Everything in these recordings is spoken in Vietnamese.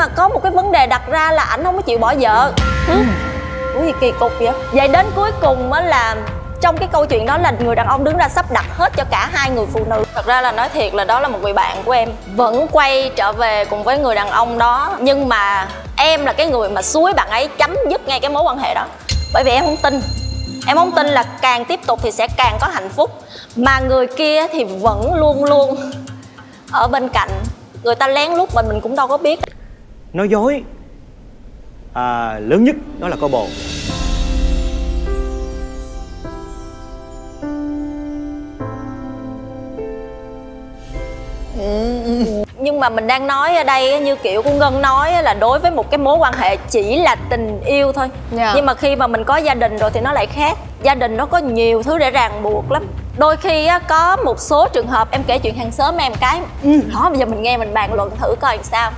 mà có một cái vấn đề đặt ra là ảnh không có chịu bỏ vợ. Ủa gì kỳ cục vậy? Vậy đến cuối cùng á là trong cái câu chuyện đó là người đàn ông đứng ra sắp đặt hết cho cả hai người phụ nữ. Thật ra là nói thiệt là đó là một người bạn của em, vẫn quay trở về cùng với người đàn ông đó, nhưng mà em là cái người mà xúi bạn ấy chấm dứt ngay cái mối quan hệ đó. Bởi vì em không tin, em không tin là càng tiếp tục thì sẽ càng có hạnh phúc, mà người kia thì vẫn luôn luôn ở bên cạnh. Người ta lén lút mà mình cũng đâu có biết. Nói dối lớn nhất đó là cô bồ. Nhưng mà mình đang nói ở đây như kiểu của Ngân nói là đối với một cái mối quan hệ chỉ là tình yêu thôi, nhưng mà khi mà mình có gia đình rồi thì nó lại khác. Gia đình nó có nhiều thứ để ràng buộc lắm. Đôi khi có một số trường hợp, em kể chuyện hàng xóm em cái đó, bây giờ mình nghe mình bàn luận thử coi làm sao.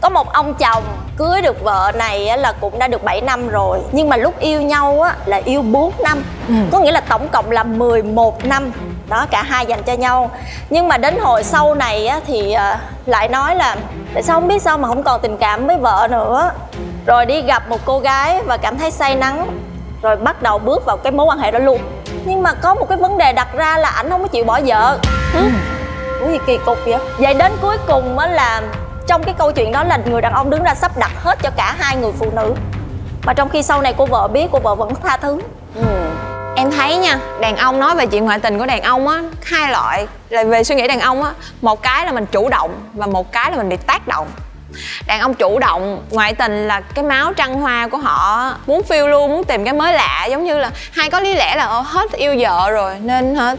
Có một ông chồng cưới được vợ này là cũng đã được 7 năm rồi, nhưng mà lúc yêu nhau là yêu 4 năm, có nghĩa là tổng cộng là 11 năm đó cả hai dành cho nhau. Nhưng mà đến hồi sau này thì lại nói là tại sao không biết sao mà không còn tình cảm với vợ nữa, rồi đi gặp một cô gái và cảm thấy say nắng, rồi bắt đầu bước vào cái mối quan hệ đó luôn. Nhưng mà có một cái vấn đề đặt ra là ảnh không có chịu bỏ vợ. Ủa gì kỳ cục vậy? Vậy đến cuối cùng là trong cái câu chuyện đó là người đàn ông đứng ra sắp đặt hết cho cả hai người phụ nữ, mà trong khi sau này cô vợ biết, cô vợ vẫn tha thứ. Em thấy nha, đàn ông nói về chuyện ngoại tình của đàn ông á, hai loại là về suy nghĩ đàn ông á, một cái là mình chủ động và một cái là mình bị tác động. Đàn ông chủ động, ngoại tình là cái máu trăng hoa của họ, muốn phiêu lưu, muốn tìm cái mới lạ, giống như là hay có lý lẽ là hết yêu vợ rồi nên hết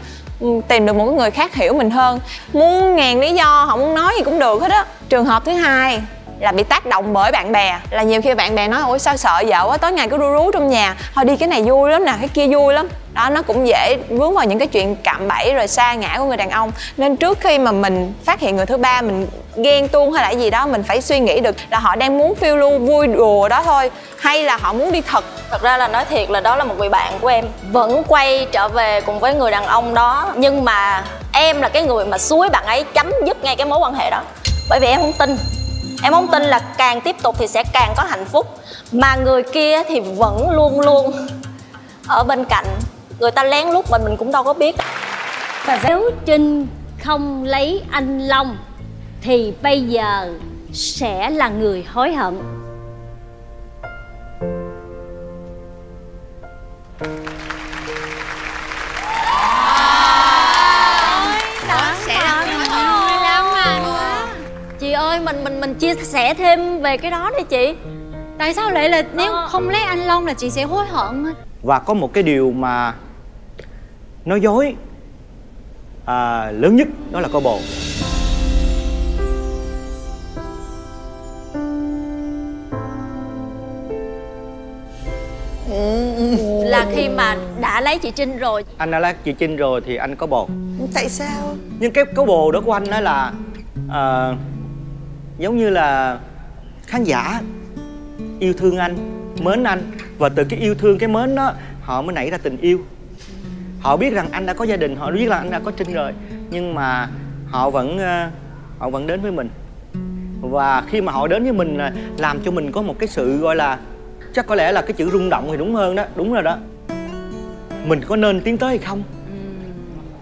tìm được một cái người khác hiểu mình hơn, muốn ngàn lý do, họ muốn nói gì cũng được hết á. Trường hợp thứ hai là bị tác động bởi bạn bè, là nhiều khi bạn bè nói ôi sao sợ vợ quá, tối ngày cứ ru rú trong nhà, thôi đi cái này vui lắm nè, cái kia vui lắm đó. Nó cũng dễ vướng vào những cái chuyện cạm bẫy rồi sa ngã của người đàn ông. Nên trước khi mà mình phát hiện người thứ ba mình ghen tuông hay là gì đó, mình phải suy nghĩ được là họ đang muốn phiêu lưu vui đùa đó thôi, hay là họ muốn đi thật. Thật ra là nói thiệt là đó là một người bạn của em, vẫn quay trở về cùng với người đàn ông đó, nhưng mà em là cái người mà xúi bạn ấy chấm dứt ngay cái mối quan hệ đó. Bởi vì em không tin, em không tin là càng tiếp tục thì sẽ càng có hạnh phúc, mà người kia thì vẫn luôn luôn ở bên cạnh. Người ta lén lút mà mình cũng đâu có biết. Và nếu Trinh không lấy anh Long thì bây giờ sẽ là người hối hận. Chị ơi, mình chia sẻ thêm về cái đó đi chị. Tại sao lại là nếu không lấy anh Long là chị sẽ hối hận? Và có một cái điều mà nói dối lớn nhất đó là cô bồ. Là khi mà đã lấy chị Trinh rồi, anh đã lấy chị Trinh rồi thì anh có bồ. Tại sao? Nhưng cái cô bồ đó của anh đó là giống như là khán giả yêu thương anh, mến anh, và từ cái yêu thương, cái mến đó họ mới nảy ra tình yêu. Họ biết rằng anh đã có gia đình, họ biết là anh đã có Trinh rồi, nhưng mà họ vẫn đến với mình. Và khi mà họ đến với mình làm cho mình có một cái sự gọi là, chắc có lẽ là cái chữ rung động thì đúng hơn đó, đúng rồi đó. Mình có nên tiến tới hay không?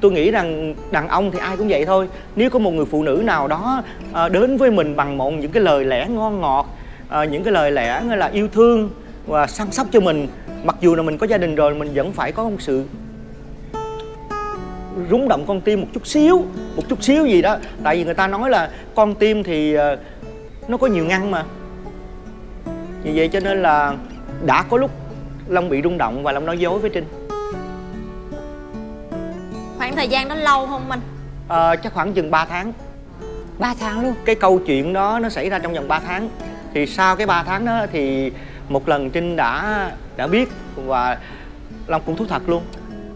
Tôi nghĩ rằng đàn ông thì ai cũng vậy thôi. Nếu có một người phụ nữ nào đó đến với mình bằng một những cái lời lẽ ngon ngọt, những cái lời lẽ là yêu thương và săn sóc cho mình, mặc dù là mình có gia đình rồi, mình vẫn phải có một sự rung động con tim một chút xíu gì đó. Tại vì người ta nói là con tim thì nó có nhiều ngăn mà. Vì vậy cho nên là đã có lúc Long bị rung động và Long nói dối với Trinh. Khoảng thời gian đó lâu không anh? Chắc khoảng chừng 3 tháng. 3 tháng luôn? Cái câu chuyện đó nó xảy ra trong vòng 3 tháng. Thì sau cái 3 tháng đó thì một lần Trinh đã biết và Long cũng thú thật luôn.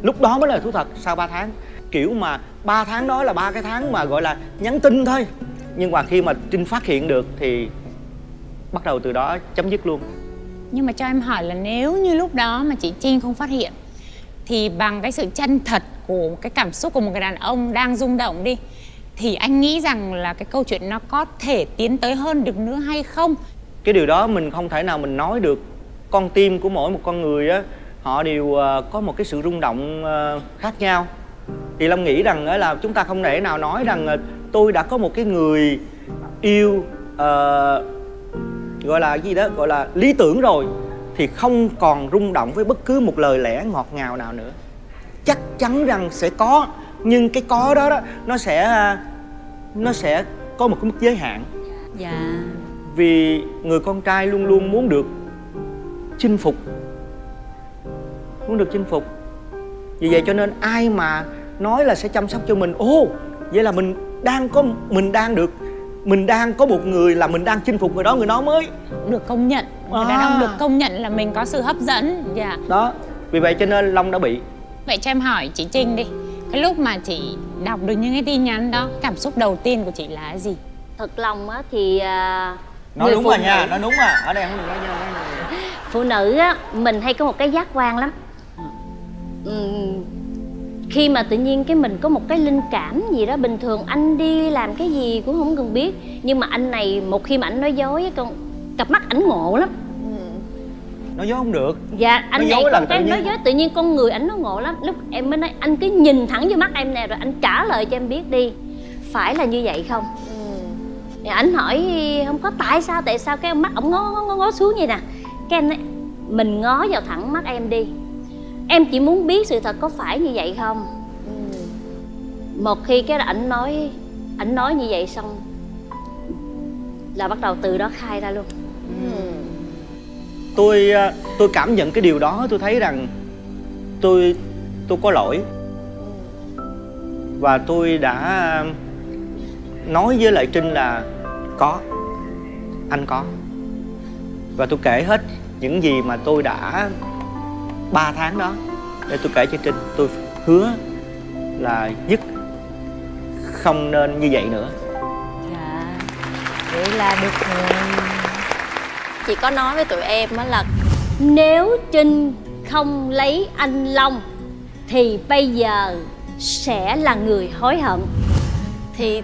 Lúc đó mới là thú thật, sau 3 tháng. Kiểu mà 3 tháng đó là 3 cái tháng mà gọi là nhắn tin thôi. Nhưng mà khi mà Trinh phát hiện được thì bắt đầu từ đó chấm dứt luôn. Nhưng mà cho em hỏi là nếu như lúc đó mà chị Trinh không phát hiện, thì bằng cái sự chân thật của cái cảm xúc của một người đàn ông đang rung động đi, thì anh nghĩ rằng là cái câu chuyện nó có thể tiến tới hơn được nữa hay không? Cái điều đó mình không thể nào mình nói được. Con tim của mỗi một con người á, họ đều có một cái sự rung động khác nhau. Thì Long nghĩ rằng là chúng ta không thể nào nói rằng tôi đã có một cái người yêu gọi là gì đó, gọi là lý tưởng rồi, thì không còn rung động với bất cứ một lời lẽ ngọt ngào nào nữa. Chắc chắn rằng sẽ có, nhưng cái có đó, nó sẽ có một cái mức giới hạn. Dạ. Vì người con trai luôn luôn muốn được chinh phục, muốn được chinh phục. Vì vậy cho nên ai mà nói là sẽ chăm sóc cho mình, ô, vậy là mình đang có một người, là mình đang chinh phục người đó, người đó mới được công nhận. Người đàn ông được công nhận là mình có sự hấp dẫn. Dạ. Đó, vì vậy cho nên Long đã bị. Vậy cho em hỏi chị Trinh đi, cái lúc mà chị đọc được những cái tin nhắn đó, cảm xúc đầu tiên của chị là cái gì? Thật lòng á thì nói đúng rồi nha, nói đúng à, ở đây không được nói nha. Phụ nữ á, mình hay có một cái giác quan lắm. Khi mà tự nhiên cái mình có một cái linh cảm gì đó, bình thường anh đi làm cái gì cũng không cần biết, nhưng mà anh này một khi mà anh nói dối, con cặp mắt ảnh ngộ lắm. Nói dối không được. Dạ, anh này có cái nói dối tự nhiên con người ảnh nó ngộ lắm. Lúc em mới nói anh cứ nhìn thẳng vô mắt em nè, rồi anh trả lời cho em biết đi, phải là như vậy không? Ảnh hỏi không có tại sao cái mắt ổng ngó xuống vậy nè. Cái em nói mình ngó vào thẳng mắt em đi, em chỉ muốn biết sự thật có phải như vậy không. Một khi cái ảnh nói như vậy xong là bắt đầu từ đó khai ra luôn. Tôi cảm nhận cái điều đó, tôi thấy rằng tôi có lỗi, và tôi đã nói với lại Trinh là anh có, và tôi kể hết những gì mà tôi đã 3 tháng đó để tôi kể cho Trinh. Tôi hứa là dứt không nên như vậy nữa. Dạ, vậy là được rồi. Chị có nói với tụi em á là nếu Trinh không lấy anh Long thì bây giờ sẽ là người hối hận. Thì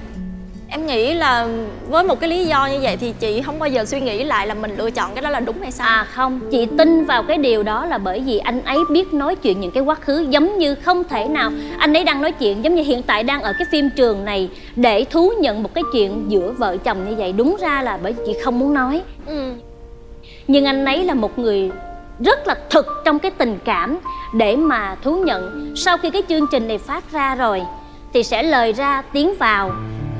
em nghĩ là với một cái lý do như vậy thì chị không bao giờ suy nghĩ lại là mình lựa chọn cái đó là đúng hay sai. À không, chị tin vào cái điều đó là bởi vì anh ấy biết nói chuyện những cái quá khứ, giống như không thể nào anh ấy đang nói chuyện giống như hiện tại đang ở cái phim trường này để thú nhận một cái chuyện giữa vợ chồng như vậy. Đúng ra là bởi vì chị không muốn nói. Nhưng anh ấy là một người rất là thực trong cái tình cảm để mà thú nhận. Sau khi cái chương trình này phát ra rồi thì sẽ lời ra tiếng vào,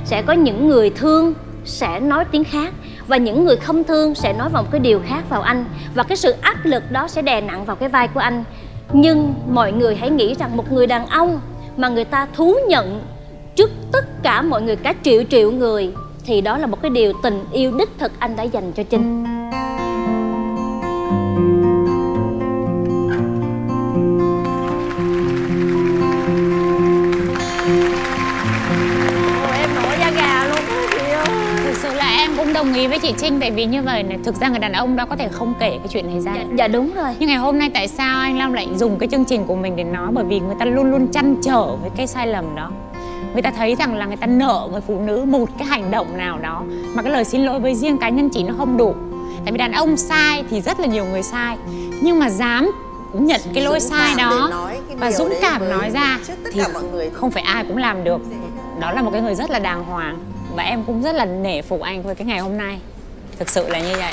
sẽ có những người thương sẽ nói tiếng khác, và những người không thương sẽ nói vào một cái điều khác vào anh. Và cái sự áp lực đó sẽ đè nặng vào cái vai của anh. Nhưng mọi người hãy nghĩ rằng một người đàn ông mà người ta thú nhận trước tất cả mọi người, cả triệu người, thì đó là một cái điều tình yêu đích thực anh đã dành cho Trinh. Đồng ý với chị Trinh, tại vì như vậy này, thực ra người đàn ông đó có thể không kể cái chuyện này ra. Dạ đúng rồi. Nhưng ngày hôm nay tại sao anh Long lại dùng cái chương trình của mình để nói? Bởi vì người ta luôn luôn trăn trở với cái sai lầm đó. Người ta thấy rằng là người ta nợ người phụ nữ một cái hành động nào đó, mà cái lời xin lỗi với riêng cá nhân chị nó không đủ. Tại vì đàn ông sai thì rất là nhiều người sai, nhưng mà dám nhận cái lỗi sai đó và dũng cảm nói ra thì không phải ai cũng làm được. Đó là một cái người rất là đàng hoàng. Và em cũng rất là nể phục anh với cái ngày hôm nay. Thực sự là như vậy.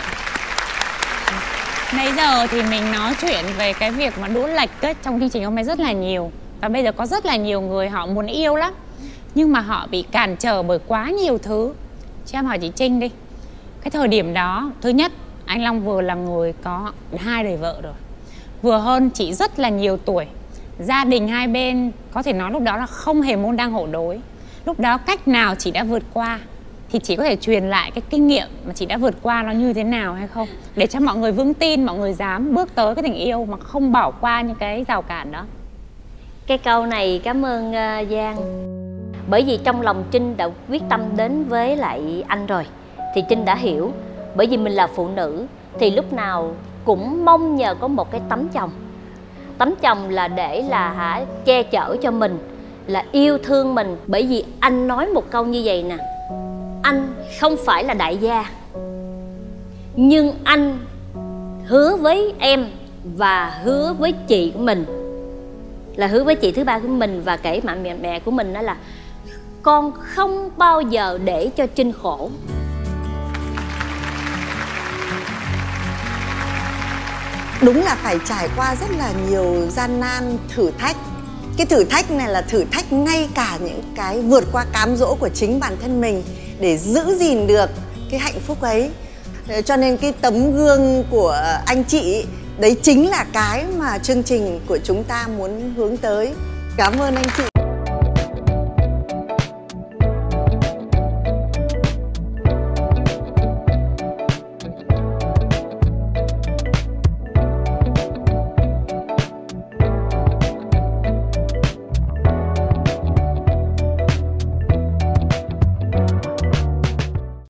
Nãy giờ thì mình nói chuyện về cái việc mà đũa lệch kết trong chương trình hôm nay rất là nhiều. Và bây giờ có rất là nhiều người họ muốn yêu lắm, nhưng mà họ bị cản trở bởi quá nhiều thứ. Cho em hỏi chị Trinh đi. Cái thời điểm đó, thứ nhất, anh Long vừa là người có 2 đời vợ rồi, vừa hơn chị rất là nhiều tuổi. Gia đình hai bên có thể nói lúc đó là không hề môn đăng hộ đối. Lúc đó cách nào chị đã vượt qua? Thì chị có thể truyền lại cái kinh nghiệm mà chị đã vượt qua nó như thế nào hay không? Để cho mọi người vững tin, mọi người dám bước tới cái tình yêu mà không bỏ qua những cái rào cản đó. Cái câu này cảm ơn Giang. Bởi vì trong lòng Trinh đã quyết tâm đến với lại anh rồi, thì Trinh đã hiểu. Bởi vì mình là phụ nữ thì lúc nào cũng mong nhờ có một cái tấm chồng. Tấm chồng là để là che chở cho mình, là yêu thương mình. Bởi vì anh nói một câu như vậy nè: anh không phải là đại gia, nhưng anh hứa với em và hứa với chị của mình, là hứa với chị thứ ba của mình và kể cả mẹ của mình, đó là con không bao giờ để cho Trinh khổ. Đúng là phải trải qua rất là nhiều gian nan, thử thách. Cái thử thách này là thử thách ngay cả những cái vượt qua cám dỗ của chính bản thân mình để giữ gìn được cái hạnh phúc ấy. Cho nên cái tấm gương của anh chị đấy chính là cái mà chương trình của chúng ta muốn hướng tới. Cảm ơn anh chị.